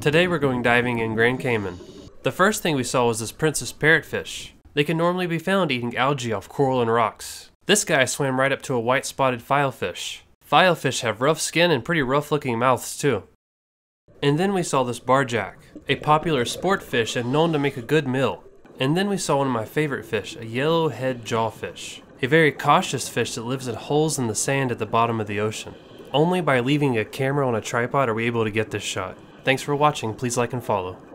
Today we're going diving in Grand Cayman. The first thing we saw was this princess parrotfish. They can normally be found eating algae off coral and rocks. This guy swam right up to a white-spotted filefish. Filefish have rough skin and pretty rough looking mouths too. And then we saw this barjack, a popular sport fish and known to make a good meal. And then we saw one of my favorite fish, a yellowhead jawfish, a very cautious fish that lives in holes in the sand at the bottom of the ocean. Only by leaving a camera on a tripod are we able to get this shot. Thanks for watching, please like and follow.